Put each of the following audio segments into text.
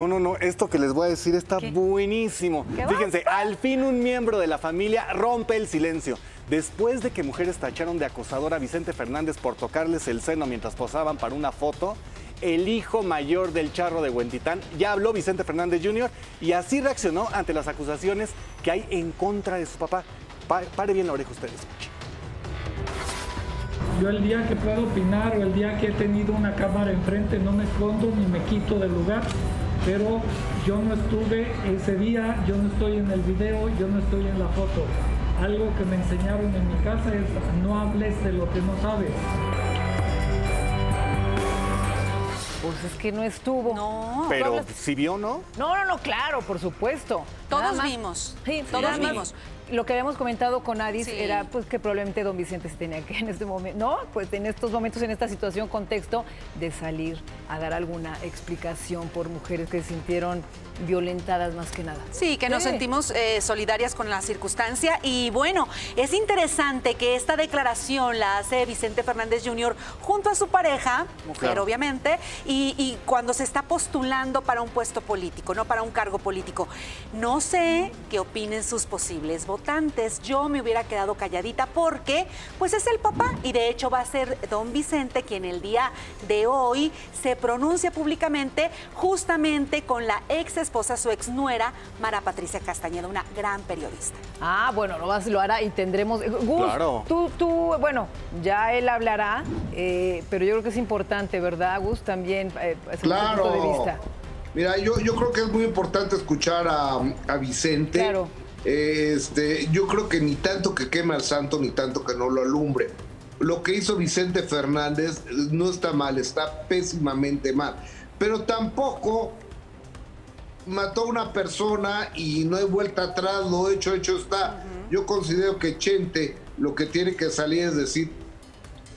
No, esto que les voy a decir está buenísimo. Fíjense, al fin un miembro de la familia rompe el silencio. Después de que mujeres tacharon de acosador a Vicente Fernández por tocarles el seno mientras posaban para una foto, el hijo mayor del charro de Huentitán, ya habló Vicente Fernández Jr. y así reaccionó ante las acusaciones que hay en contra de su papá. Pare bien la oreja ustedes. Yo el día que puedo opinar o el día que he tenido una cámara enfrente no me escondo ni me quito del lugar. Pero yo no estuve ese día, yo no estoy en el video, yo no estoy en la foto. Algo que me enseñaron en mi casa es no hables de lo que no sabes. Pues es que no estuvo. No. Pero si vio, ¿no? No, claro, por supuesto. Todos vimos. Sí, todos vimos. Lo que habíamos comentado con Aris era pues que probablemente don Vicente se tenía que en este momento, ¿no? Pues en estos momentos, en esta situación, contexto, de salir a dar alguna explicación por mujeres que se sintieron violentadas más que nada. Sí, que nos sentimos solidarias con la circunstancia. Y bueno, es interesante que esta declaración la hace Vicente Fernández Jr. junto a su pareja, mujer obviamente, y cuando se está postulando para un puesto político, no para un cargo político. No sé qué opinen sus posibles votantes. Yo me hubiera quedado calladita porque pues es el papá y de hecho va a ser don Vicente quien el día de hoy se pronuncia públicamente justamente con la ex esposa, su ex nuera, Mara Patricia Castañeda, una gran periodista. Ah, bueno, lo hará y tendremos... Gus, claro. Tú, bueno, ya él hablará, pero yo creo que es importante, ¿verdad, Gus? También claro. Punto de vista. Mira, yo creo que es muy importante escuchar a Vicente. Claro. Yo creo que ni tanto que queme al santo, ni tanto que no lo alumbre. Lo que hizo Vicente Fernández no está mal, está pésimamente mal. Pero tampoco mató a una persona y no hay vuelta atrás, lo hecho está. Uh-huh. Yo considero que Chente lo que tiene que salir es decir,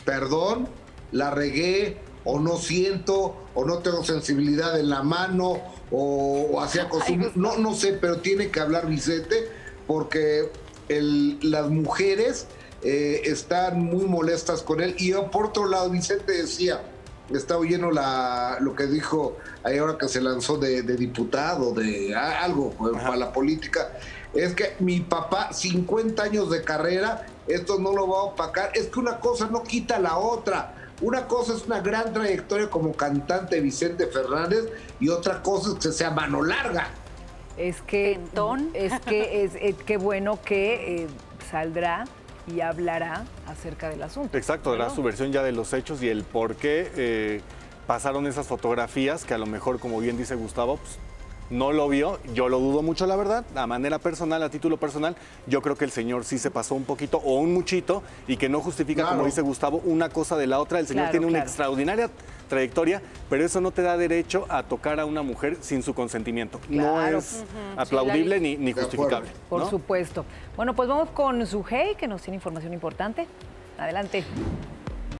perdón, la regué, o no siento, o no tengo sensibilidad en la mano, o hacía cosas, no sé, pero tiene que hablar Vicente porque las mujeres están muy molestas con él. Y por otro lado, Vicente decía, está oyendo lo que dijo ahora que se lanzó de diputado, de algo para la política, es que mi papá, 50 años de carrera, esto no lo va a opacar, es que una cosa no quita la otra. Una cosa es una gran trayectoria como cantante Vicente Fernández y otra cosa es que sea mano larga. Es que qué bueno que saldrá y hablará acerca del asunto. Exacto, dará su versión ya de los hechos y el por qué pasaron esas fotografías que a lo mejor, como bien dice Gustavo, pues, no lo vio. Yo lo dudo mucho, la verdad, a manera personal, a título personal. Yo creo que el señor sí se pasó un poquito o un muchito y que no justifica, como dice Gustavo, una cosa de la otra. El señor tiene una extraordinaria trayectoria, pero eso no te da derecho a tocar a una mujer sin su consentimiento. No es aplaudible ni justificable. Por supuesto. Bueno, pues vamos con Sugey, que nos tiene información importante. Adelante.